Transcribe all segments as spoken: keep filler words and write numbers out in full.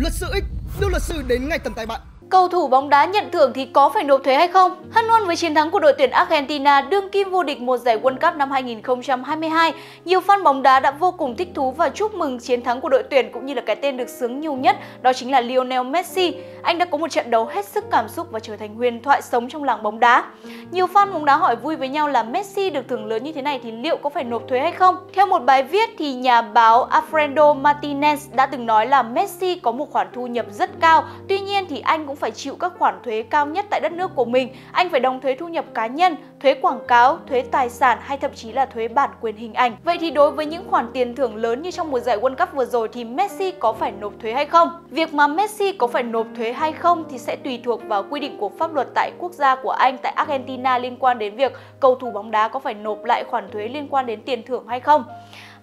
Luật sư X đưa luật sư đến ngay tầm tay bạn. Cầu thủ bóng đá nhận thưởng thì có phải nộp thuế hay không? Hân hoan với chiến thắng của đội tuyển Argentina đương kim vô địch mùa giải World Cup năm hai nghìn không trăm hai mươi hai, nhiều fan bóng đá đã vô cùng thích thú và chúc mừng chiến thắng của đội tuyển cũng như là cái tên được xướng nhiều nhất, đó chính là Lionel Messi. Anh đã có một trận đấu hết sức cảm xúc và trở thành huyền thoại sống trong làng bóng đá. Nhiều fan bóng đá hỏi vui với nhau là Messi được thưởng lớn như thế này thì liệu có phải nộp thuế hay không? Theo một bài viết thì nhà báo Alfredo Martinez đã từng nói là Messi có một khoản thu nhập rất cao, tuy nhiên thì anh cũng phải chịu các khoản thuế cao nhất tại đất nước của mình. Anh phải đóng thuế thu nhập cá nhân, thuế quảng cáo, thuế tài sản hay thậm chí là thuế bản quyền hình ảnh. Vậy thì đối với những khoản tiền thưởng lớn như trong mùa giải World Cup vừa rồi thì Messi có phải nộp thuế hay không? Việc mà Messi có phải nộp thuế hay không thì sẽ tùy thuộc vào quy định của pháp luật tại quốc gia của anh, tại Argentina, liên quan đến việc cầu thủ bóng đá có phải nộp lại khoản thuế liên quan đến tiền thưởng hay không.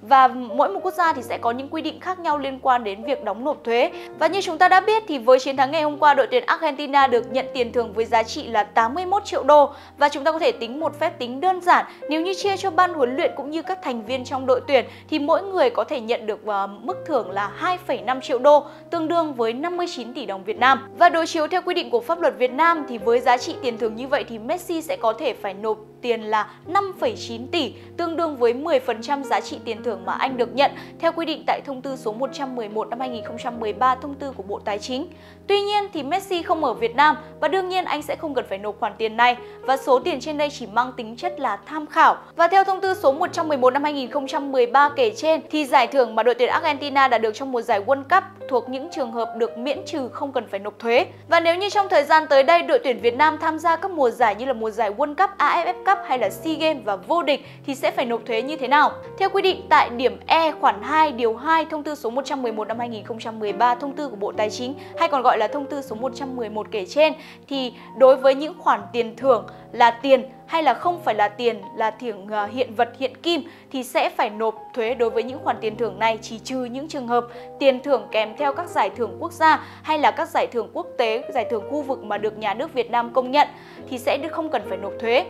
Và mỗi một quốc gia thì sẽ có những quy định khác nhau liên quan đến việc đóng nộp thuế. Và như chúng ta đã biết thì với chiến thắng ngày hôm qua, đội tuyển Argentina được nhận tiền thưởng với giá trị là tám mươi mốt triệu đô. Và chúng ta có thể tính một phép tính đơn giản, nếu như chia cho ban huấn luyện cũng như các thành viên trong đội tuyển thì mỗi người có thể nhận được mức thưởng là hai phẩy năm triệu đô, tương đương với năm mươi chín tỷ đồng Việt Nam. Và đối chiếu theo quy định của pháp luật Việt Nam thì với giá trị tiền thưởng như vậy thì Messi sẽ có thể phải nộp tiền là năm phẩy chín tỷ, tương đương với mười phần trăm giá trị tiền thưởng mà anh được nhận theo quy định tại thông tư số một trăm mười một năm hai nghìn không trăm mười ba, thông tư của Bộ Tài chính. Tuy nhiên thì Messi không ở Việt Nam và đương nhiên anh sẽ không cần phải nộp khoản tiền này, và số tiền trên đây chỉ mang tính chất là tham khảo. Và theo thông tư số một trăm mười một năm hai nghìn không trăm mười ba kể trên thì giải thưởng mà đội tuyển Argentina đã được trong mùa giải World Cup thuộc những trường hợp được miễn trừ, không cần phải nộp thuế. Và nếu như trong thời gian tới đây đội tuyển Việt Nam tham gia các mùa giải như là mùa giải World Cup, a ép ép Cup hay là SEA Games và vô địch thì sẽ phải nộp thuế như thế nào? Theo quy định tại điểm E khoản hai điều hai thông tư số một trăm mười một năm hai nghìn không trăm mười ba, thông tư của Bộ Tài chính hay còn gọi là thông tư số một trăm mười một kể trên thì đối với những khoản tiền thưởng là tiền hay là không phải là tiền, là thưởng hiện vật, hiện kim thì sẽ phải nộp thuế đối với những khoản tiền thưởng này, chỉ trừ những trường hợp tiền thưởng kèm theo các giải thưởng quốc gia hay là các giải thưởng quốc tế, giải thưởng khu vực mà được nhà nước Việt Nam công nhận thì sẽ không cần phải nộp thuế.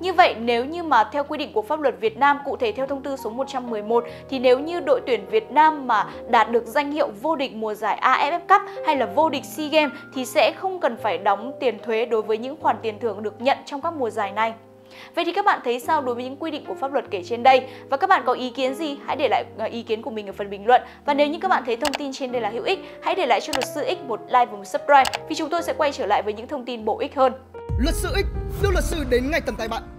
Như vậy nếu như mà theo quy định của pháp luật Việt Nam, cụ thể theo thông tư số một trăm mười một thì nếu như đội tuyển Việt Nam mà đạt được danh hiệu vô địch mùa giải a ép ép Cup hay là vô địch SEA Games thì sẽ không cần phải đóng tiền thuế đối với những khoản tiền thưởng được nhận trong các mùa giải này. Vậy thì các bạn thấy sao đối với những quy định của pháp luật kể trên đây? Và các bạn có ý kiến gì? Hãy để lại ý kiến của mình ở phần bình luận. Và nếu như các bạn thấy thông tin trên đây là hữu ích, hãy để lại cho luật sư X một like và một subscribe vì chúng tôi sẽ quay trở lại với những thông tin bổ ích hơn. Luật sư X đưa luật sư đến ngay tầm tay bạn.